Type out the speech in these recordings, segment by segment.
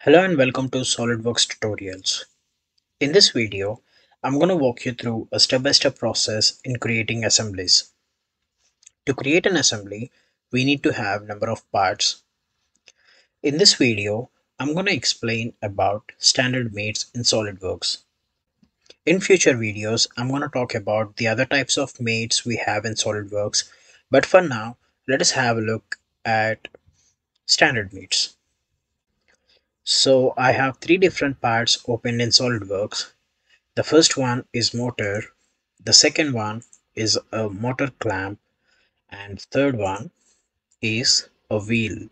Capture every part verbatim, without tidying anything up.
Hello and welcome to SolidWorks tutorials. In this video, I'm going to walk you through a step-by-step process in creating assemblies. To create an assembly, we need to have number of parts. In this video, I'm going to explain about standard mates in SolidWorks. In future videos, I'm going to talk about the other types of mates we have in SolidWorks, but for now, let us have a look at standard mates. So I have three different parts opened in SolidWorks. The first one is motor, the second one is a motor clamp, and third one is a wheel.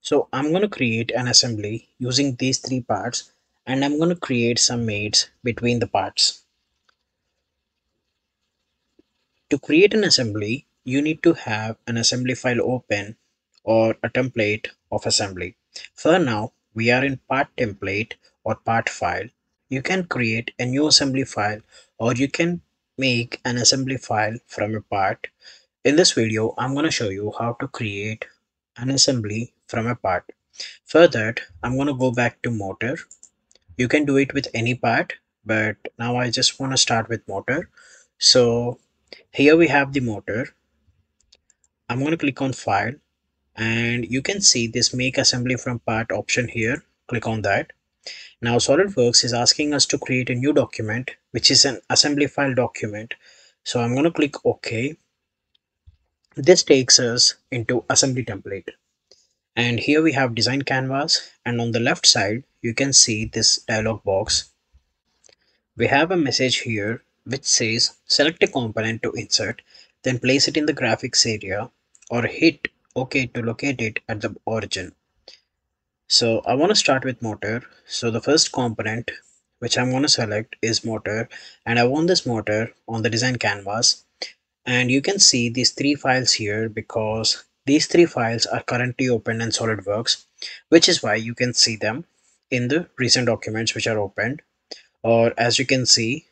So I'm going to create an assembly using these three parts, and I'm going to create some mates between the parts. To create an assembly, you need to have an assembly file open or a template of assembly. For now, we are in part template or part file. You can create a new assembly file, or you can make an assembly file from a part. In this video, I'm going to show you how to create an assembly from a part. For that, I'm going to go back to motor. You can do it with any part, but now I just want to start with motor. So here we have the motor. I'm going to click on file, and you can see this make assembly from part option here. Click on that. Now SolidWorks is asking us to create a new document, which is an assembly file document. So I'm going to click OK. This takes us into assembly template, and here we have design canvas, and on the left side you can see this dialog box. We have a message here which says select a component to insert, then place it in the graphics area or hit OK to locate it at the origin. So I want to start with motor. So the first component which I'm going to select is motor, and I want this motor on the design canvas. And you can see these three files here because these three files are currently open in SolidWorks, which is why you can see them in the recent documents which are opened, or as you can see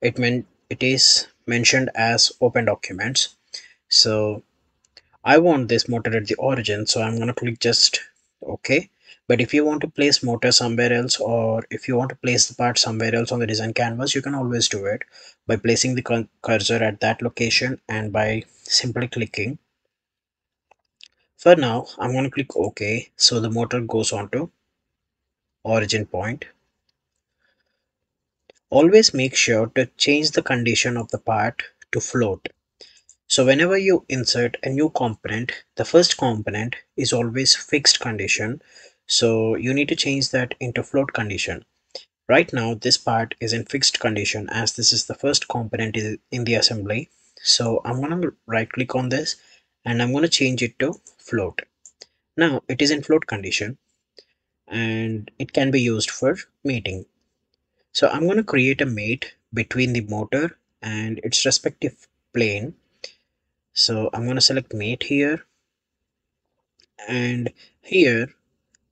it meant it is mentioned as open documents. So I want this motor at the origin, so I'm going to click just OK. But if you want to place motor somewhere else, or if you want to place the part somewhere else on the design canvas, you can always do it by placing the cursor at that location and by simply clicking. For now, I'm going to click OK. So the motor goes on to origin point. Always make sure to change the condition of the part to float. So whenever you insert a new component, the first component is always fixed condition. So you need to change that into float condition. Right now, this part is in fixed condition as this is the first component in the assembly. So I'm going to right click on this and I'm going to change it to float. Now it is in float condition and it can be used for mating. So I'm going to create a mate between the motor and its respective plane. So I'm going to select mate here, and here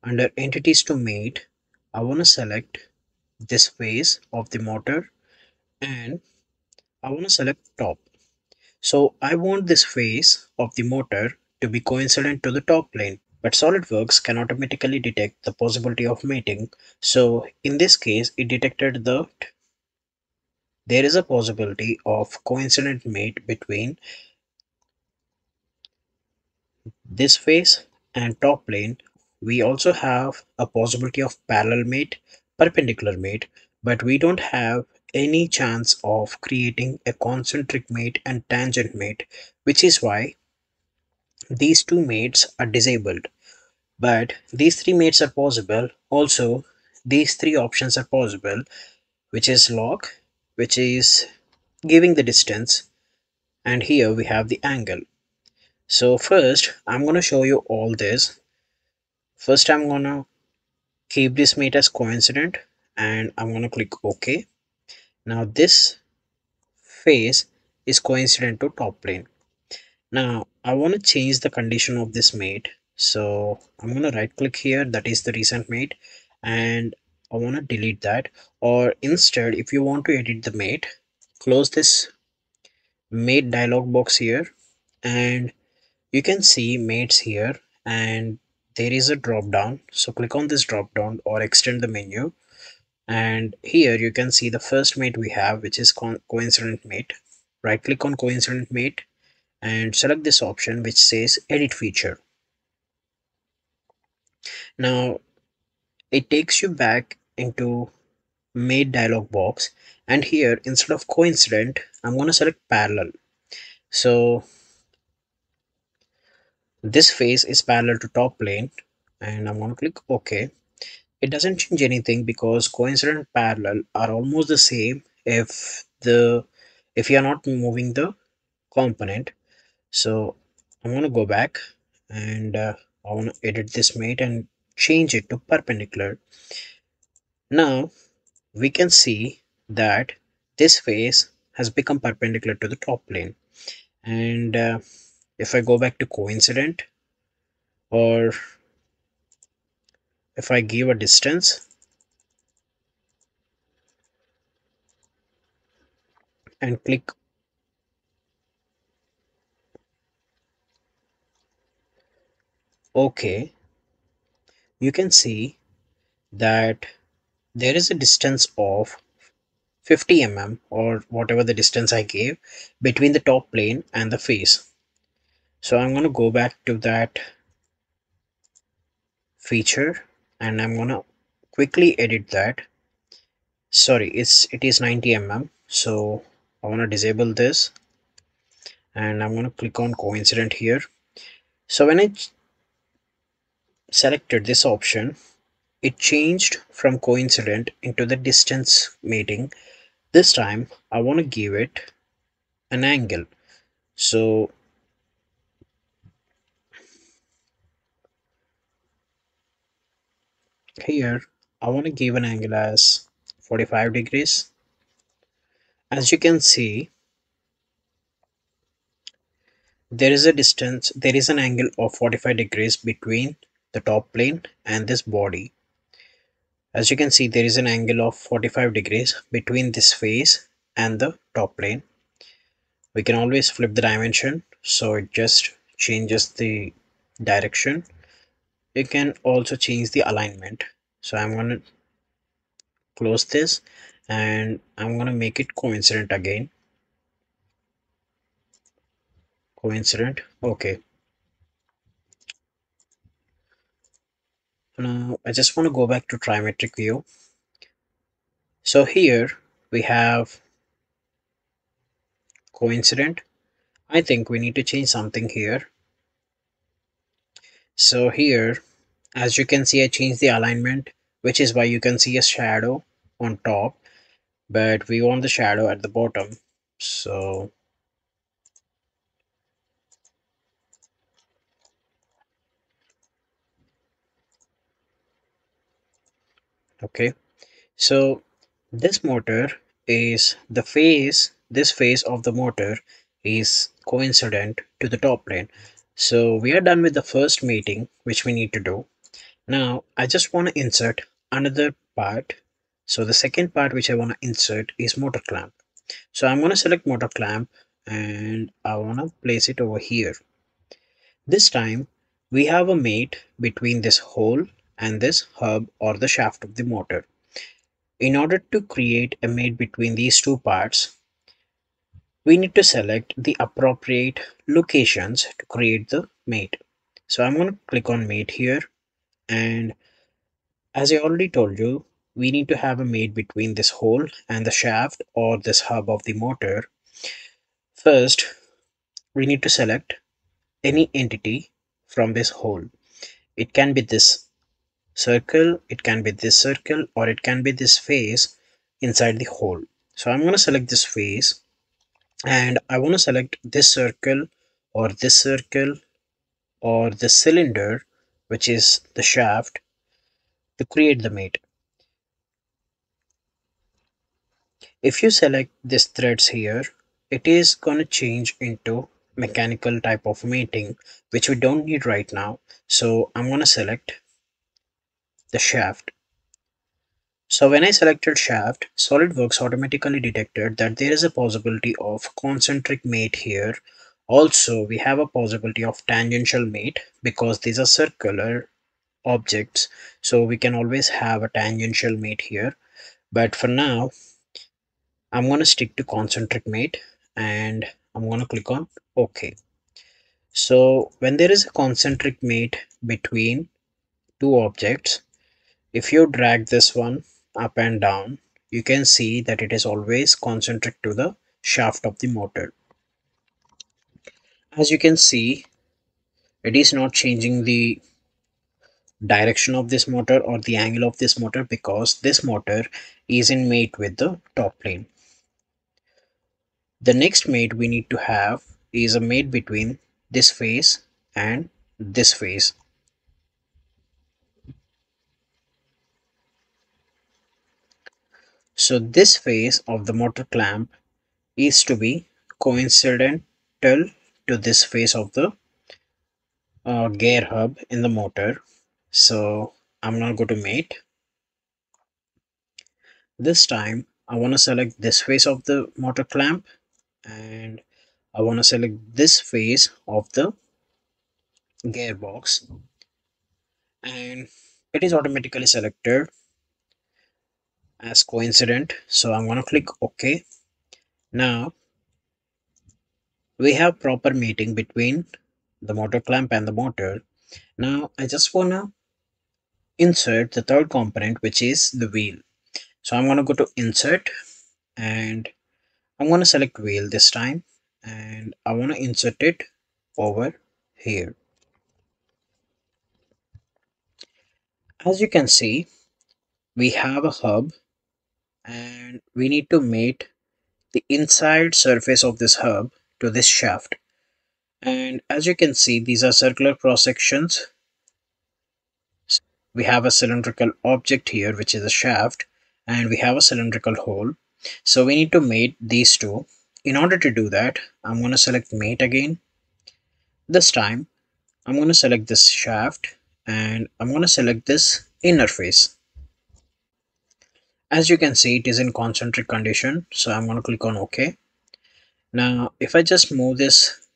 under entities to mate, I want to select this face of the motor and I want to select top. So I want this face of the motor to be coincident to the top plane, but SolidWorks can automatically detect the possibility of mating. So in this case, it detected that there is a possibility of coincident mate between this face and top plane. We also have a possibility of parallel mate, perpendicular mate, but we don't have any chance of creating a concentric mate and tangent mate, which is why these two mates are disabled. But these three mates are possible. Also, these three options are possible, which is log, which is giving the distance, and here we have the angle. So first, I'm going to show you all this. First, I'm going to keep this mate as coincident and I'm going to click OK. Now this face is coincident to top plane. Now I want to change the condition of this mate. So I'm going to right click here. That is the recent mate, and I want to delete that. Or instead, if you want to edit the mate, close this mate dialog box here, and you can see mates here, and there is a drop down, so click on this drop down or extend the menu, and here you can see the first mate we have, which is co coincident mate. Right click on coincident mate and select this option which says edit feature. Now it takes you back into mate dialog box, and here instead of coincident I'm going to select parallel. So this face is parallel to top plane, and I'm going to click OK. It doesn't change anything because coincident and parallel are almost the same if the if you are not moving the component. So I'm going to go back and uh, I want to edit this mate and change it to perpendicular. Now we can see that this face has become perpendicular to the top plane, and uh, if I go back to coincident, or if I give a distance and click OK, you can see that there is a distance of fifty millimeters or whatever the distance I gave between the top plane and the face. So I'm going to go back to that feature and I'm going to quickly edit that. Sorry, it's it is ninety millimeters. So I want to disable this and I'm going to click on coincident here. So when I selected this option, it changed from coincident into the distance mating. This time I want to give it an angle. So here I want to give an angle as forty-five degrees. As you can see, there is a distance, there is an angle of forty-five degrees between the top plane and this body. As you can see, there is an angle of forty-five degrees between this face and the top plane. We can always flip the dimension, so it just changes the direction. You can also change the alignment. So I'm going to close this and I'm going to make it coincident again. Coincident. Okay. Now I just want to go back to trimetric view. So here we have coincident. I think we need to change something here. So here, as you can see, I changed the alignment, which is why you can see a shadow on top, but we want the shadow at the bottom. So okay, so this motor is the face, this face of the motor is coincident to the top plane. So we are done with the first mating which we need to do. Now I just want to insert another part. So the second part which I want to insert is motor clamp. So I'm going to select motor clamp and I want to place it over here. This time we have a mate between this hole and this hub or the shaft of the motor. In order to create a mate between these two parts, we need to select the appropriate locations to create the mate. So I'm going to click on mate here, and as I already told you, we need to have a mate between this hole and the shaft or this hub of the motor. First, we need to select any entity from this hole. It can be this circle, it can be this circle, or it can be this face inside the hole. So I'm going to select this face and I want to select this circle or this circle or this cylinder, which is the shaft, to create the mate. If you select these threads here, it is going to change into mechanical type of mating, which we don't need right now. So I'm going to select the shaft. So when I selected shaft, SolidWorks automatically detected that there is a possibility of concentric mate here. Also, we have a possibility of tangential mate because these are circular objects, so we can always have a tangential mate here. But for now I'm going to stick to concentric mate, and I'm going to click on OK. So when there is a concentric mate between two objects, if you drag this one up and down, you can see that it is always concentric to the shaft of the motor. As you can see, it is not changing the direction of this motor or the angle of this motor, because this motor is in mate with the top plane. The next mate we need to have is a mate between this face and this face. So this face of the motor clamp is to be coincidental to this face of the uh, gear hub in the motor. So I'm gonna go to mate. This time I want to select this face of the motor clamp, and I want to select this face of the gearbox, and it is automatically selected as coincident. So I'm gonna click OK. Now we have proper mating between the motor clamp and the motor. Now I just wanna insert the third component, which is the wheel. So I'm gonna go to insert, and I'm gonna select wheel this time, and I wanna insert it over here. As you can see, we have a hub, and we need to mate the inside surface of this hub to this shaft. And as you can see, these are circular cross sections. We have a cylindrical object here, which is a shaft, and we have a cylindrical hole. So we need to mate these two. In order to do that, I'm going to select mate again. This time I'm going to select this shaft, and I'm going to select this inner face. As you can see, it is in concentric condition, so I'm going to click on OK. Now if I just move this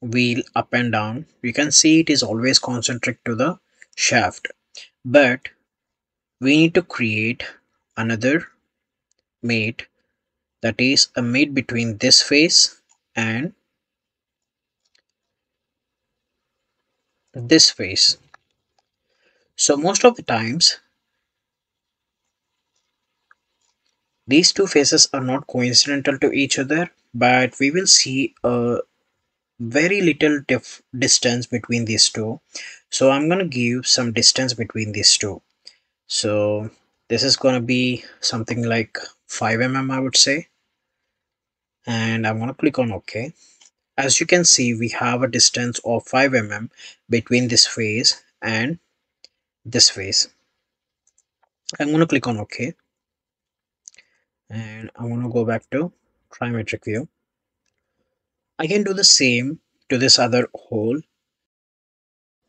wheel up and down, you can see it is always concentric to the shaft, but we need to create another mate, that is a mate between this face and this face. So most of the times these two faces are not coincidental to each other, but we will see a very little diff distance between these two. So I'm going to give some distance between these two. So this is going to be something like five millimeters, I would say, and I'm going to click on OK. As you can see, we have a distance of five millimeters between this face and this face. I'm going to click on OK, and I'm going to go back to trimetric view. I can do the same to this other hole.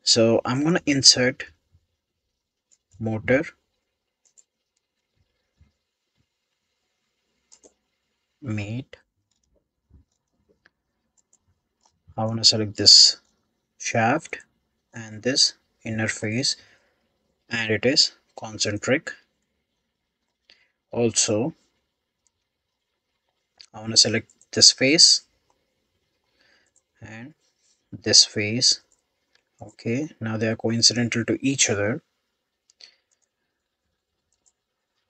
So I'm going to insert motor, mate. I want to select this shaft and this inner face, and it is concentric. Also, I want to select this face and this face. Okay, now they are coincidental to each other.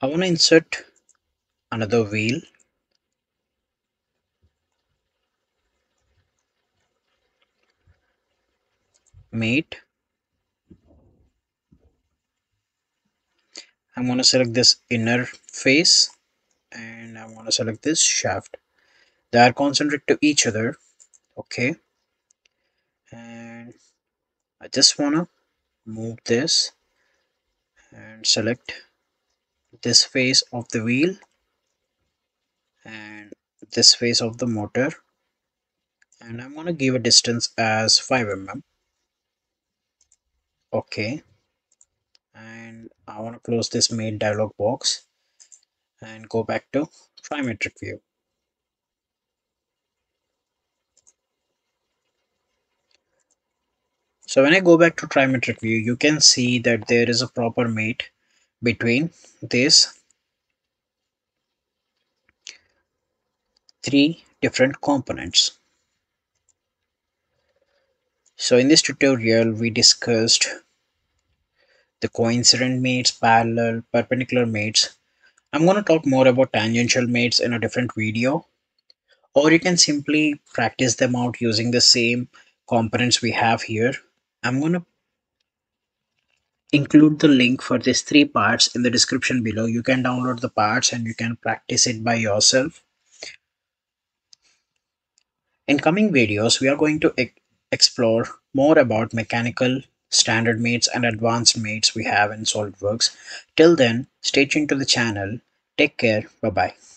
I want to insert another wheel. Mate. I'm going to select this inner face, and I'm going to select this shaft. They are concentric to each other. Okay, and I just want to move this and select this face of the wheel and this face of the motor, and I'm going to give a distance as five millimeters. Okay, and I want to close this mate dialog box and go back to trimetric view. So when I go back to trimetric view, you can see that there is a proper mate between these three different components. So in this tutorial, we discussed the coincident mates, parallel, perpendicular mates. I'm going to talk more about tangential mates in a different video, or you can simply practice them out using the same components we have here. I'm going to include the link for these three parts in the description below. You can download the parts and you can practice it by yourself. In coming videos, we are going to e- explore more about mechanical standard mates and advanced mates we have in SolidWorks. Till then, stay tuned to the channel. Take care. Bye bye.